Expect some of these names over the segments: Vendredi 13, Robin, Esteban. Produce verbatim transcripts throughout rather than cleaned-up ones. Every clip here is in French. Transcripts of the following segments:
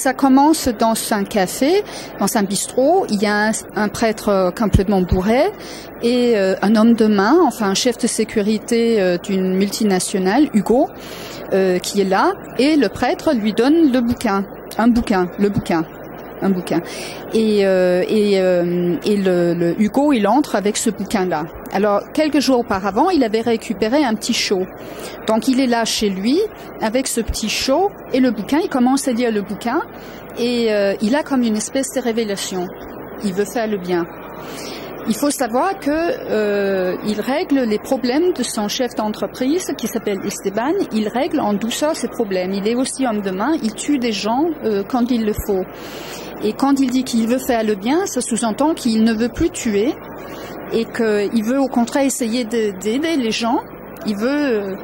Ça commence dans un café, dans un bistrot. Il y a un, un prêtre complètement bourré et euh, un homme de main, enfin un chef de sécurité euh, d'une multinationale, Hugo, euh, qui est là. Et le prêtre lui donne le bouquin, un bouquin, le bouquin, un bouquin. Et, euh, et, euh, et le, le Hugo, il entre avec ce bouquin-là. Alors, quelques jours auparavant, il avait récupéré un petit show. Donc, il est là chez lui avec ce petit show et le bouquin. Il commence à lire le bouquin et euh, il a comme une espèce de révélation. Il veut faire le bien. Il faut savoir que euh, il règle les problèmes de son chef d'entreprise qui s'appelle Esteban. Il règle en douceur ses problèmes. Il est aussi homme de main. Il tue des gens euh, quand il le faut. Et quand il dit qu'il veut faire le bien, ça sous-entend qu'il ne veut plus tuer. Et qu'il veut au contraire essayer d'aider les gens, il veut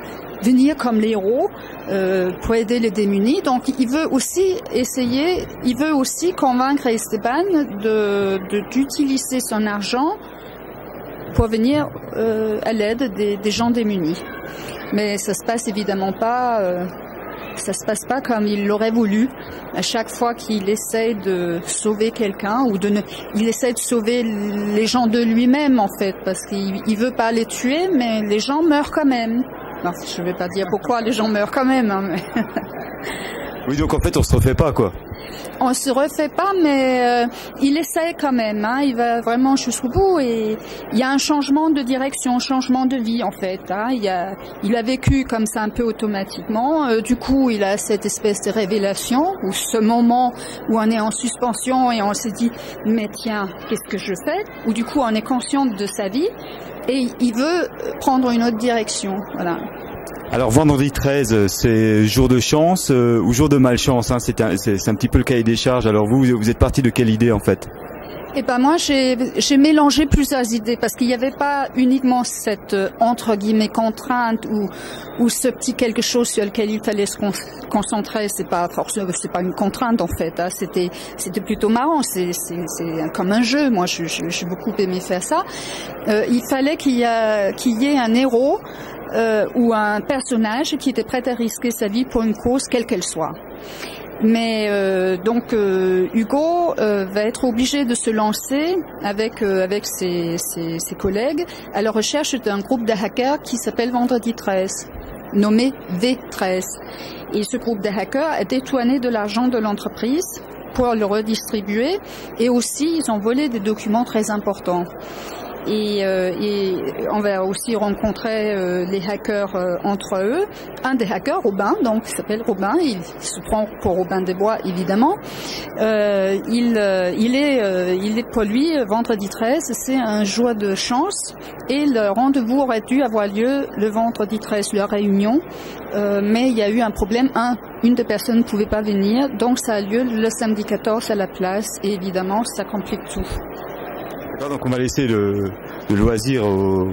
venir comme les héros euh, pour aider les démunis. Donc il veut aussi essayer, il veut aussi convaincre Esteban de, de, d'utiliser son argent pour venir euh, à l'aide des, des gens démunis. Mais ça se passe évidemment pas, euh, ça se passe pas comme il l'aurait voulu. À chaque fois qu'il essaie de sauver quelqu'un ou de ne, il essaie de sauver les gens de lui-même en fait, parce qu'il il veut pas les tuer, mais les gens meurent quand même. Non, je vais pas dire pourquoi les gens meurent quand même. Hein, mais... Oui, donc en fait, on se refait pas quoi. On se refait pas, mais euh, il essaie quand même. Hein, il va vraiment jusqu'au bout et il y a un changement de direction, un changement de vie en fait. Hein, il, a, il a vécu comme ça un peu automatiquement. Euh, du coup, il a cette espèce de révélation ou ce moment où on est en suspension et on se dit mais tiens, qu'est-ce que je fais? Ou du coup, on est conscient de sa vie et il veut prendre une autre direction. Voilà. Alors vendredi treize, c'est jour de chance euh, ou jour de malchance, hein, c'est un, un petit peu le cahier des charges. Alors vous, vous êtes parti de quelle idée en fait? Eh ben moi j'ai mélangé plusieurs idées parce qu'il n'y avait pas uniquement cette entre guillemets contrainte ou ou ce petit quelque chose sur lequel il fallait se concentrer. C'est pas forcément, c'est pas une contrainte en fait. Hein. C'était c'était plutôt marrant. C'est c'est c'est comme un jeu. Moi je j'ai beaucoup aimé faire ça. Euh, il fallait qu'il y a qu'il y ait un héros euh, ou un personnage qui était prêt à risquer sa vie pour une cause quelle qu'elle soit. Mais euh, donc euh, Hugo euh, va être obligé de se lancer avec euh, avec ses, ses, ses collègues à la recherche d'un groupe de hackers qui s'appelle Vendredi treize, nommé V treize. Et ce groupe de hackers a détourné de l'argent de l'entreprise pour le redistribuer et aussi ils ont volé des documents très importants. Et, euh, et on va aussi rencontrer euh, les hackers euh, entre eux. Un des hackers, Robin, donc il s'appelle Robin, il se prend pour Robin des Bois évidemment. Euh, il, euh, il, est, euh, il est pour lui, vendredi treize, c'est un jour de chance et le rendez-vous aurait dû avoir lieu le vendredi treize, la réunion, euh, mais il y a eu un problème, un, une des personnes ne pouvait pas venir, donc ça a lieu le samedi quatorze à la place et évidemment ça complique tout. Donc on va laisser le, le loisir aux,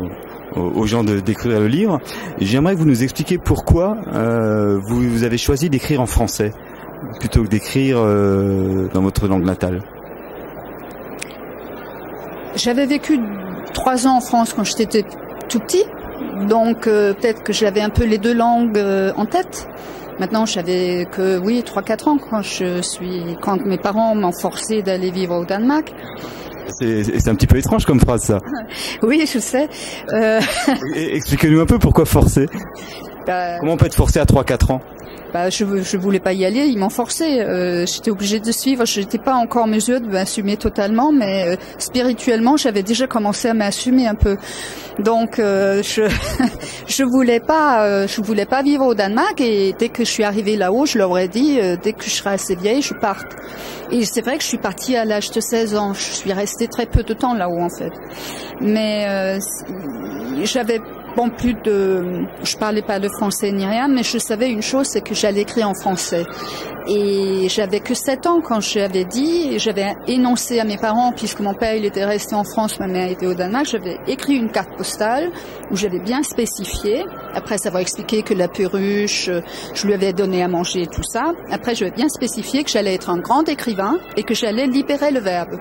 aux gens de d'écrire le livre. J'aimerais que vous nous expliquiez pourquoi euh, vous, vous avez choisi d'écrire en français plutôt que d'écrire euh, dans votre langue natale. J'avais vécu trois ans en France quand j'étais tout petit, donc euh, peut-être que j'avais un peu les deux langues euh, en tête. Maintenant, j'avais que oui trois quatre ans quand je suis, quand mes parents m'ont forcé d'aller vivre au Danemark. C'est un petit peu étrange comme phrase, ça. Oui, je sais. Euh... Expliquez-nous un peu pourquoi forcer. Bah... Comment on peut être forcé à trois quatre ans? Bah, je ne voulais pas y aller, ils m'ont forcé. Euh, J'étais obligée de suivre, je n'étais pas encore en mesure de m'assumer totalement, mais euh, spirituellement, j'avais déjà commencé à m'assumer un peu. Donc, euh, je je voulais pas, euh, je voulais pas vivre au Danemark et dès que je suis arrivée là-haut, je leur aurais dit, euh, dès que je serai assez vieille, je parte. Et c'est vrai que je suis partie à l'âge de seize ans, je suis restée très peu de temps là-haut en fait. Mais euh, j'avais... Bon, plus de, je parlais pas le français ni rien, mais je savais une chose, c'est que j'allais écrire en français. Et j'avais que sept ans quand j'avais dit, j'avais énoncé à mes parents, puisque mon père il était resté en France, ma mère était au Danemark, j'avais écrit une carte postale où j'avais bien spécifié, après savoir expliqué que la perruche, je lui avais donné à manger et tout ça, après j'avais bien spécifié que j'allais être un grand écrivain et que j'allais libérer le verbe.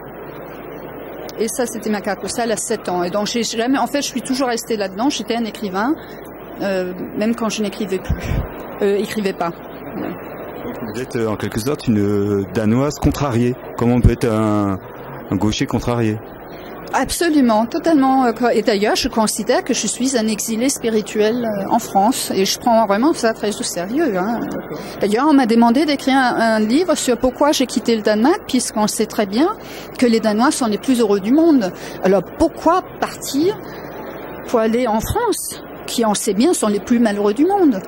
Et ça, c'était ma carte postale à sept ans. Et donc, j'ai jamais. En fait, je suis toujours restée là-dedans. J'étais un écrivain, euh, même quand je n'écrivais plus, euh, écrivais pas. Ouais. Vous êtes en quelque sorte une Danoise contrariée. Comment on peut être un, un gaucher contrarié? Absolument, totalement. Et d'ailleurs, je considère que je suis un exilé spirituel en France et je prends vraiment ça très au sérieux. Hein. D'ailleurs, on m'a demandé d'écrire un, un livre sur pourquoi j'ai quitté le Danemark, puisqu'on sait très bien que les Danois sont les plus heureux du monde. Alors pourquoi partir pour aller en France, qui on sait bien sont les plus malheureux du monde?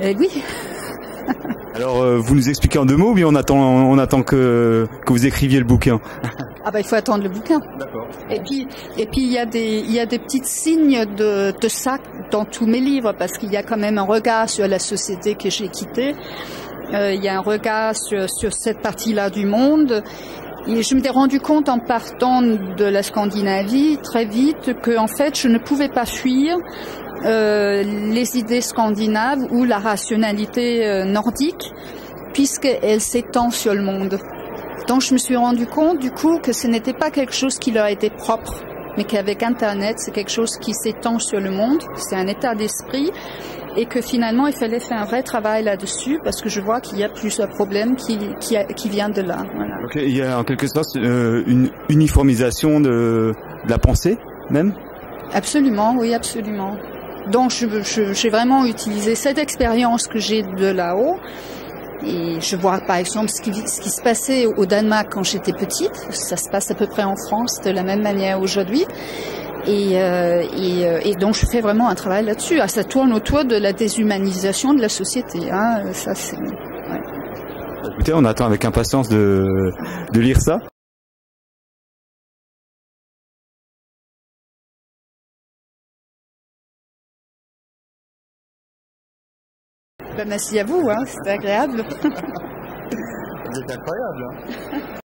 Eh oui. Alors, euh, vous nous expliquez en deux mots, mais on attend, on attend que, que vous écriviez le bouquin. Ah bah, il faut attendre le bouquin. D'accord. Et puis, et puis il y a des, il y a des petites signes de, de ça dans tous mes livres, parce qu'il y a quand même un regard sur la société que j'ai quittée. Euh, il y a un regard sur, sur cette partie-là du monde. Et je me suis rendu compte en partant de la Scandinavie très vite que, en fait, je ne pouvais pas fuir Euh, les idées scandinaves ou la rationalité euh, nordique, puisqu'elle s'étend sur le monde. Donc je me suis rendu compte du coup que ce n'était pas quelque chose qui leur était propre, mais qu'avec Internet c'est quelque chose qui s'étend sur le monde, c'est un état d'esprit, et que finalement il fallait faire un vrai travail là-dessus, parce que je vois qu'il y a plusieurs problèmes qui, qui, qui viennent de là. Voilà. Donc, il y a en quelque sorte euh, une uniformisation de, de la pensée même? Absolument, oui, absolument. Donc j'ai vraiment utilisé cette expérience que j'ai de là-haut, et je vois par exemple ce qui, ce qui se passait au Danemark quand j'étais petite, ça se passe à peu près en France de la même manière aujourd'hui, et, euh, et, et donc je fais vraiment un travail là-dessus. Ah, ça tourne autour de la déshumanisation de la société, hein, ça c'est... Ouais. Écoutez, on attend avec impatience de, de lire ça. Merci à vous, hein, c'est agréable. Vous êtes incroyable. Hein.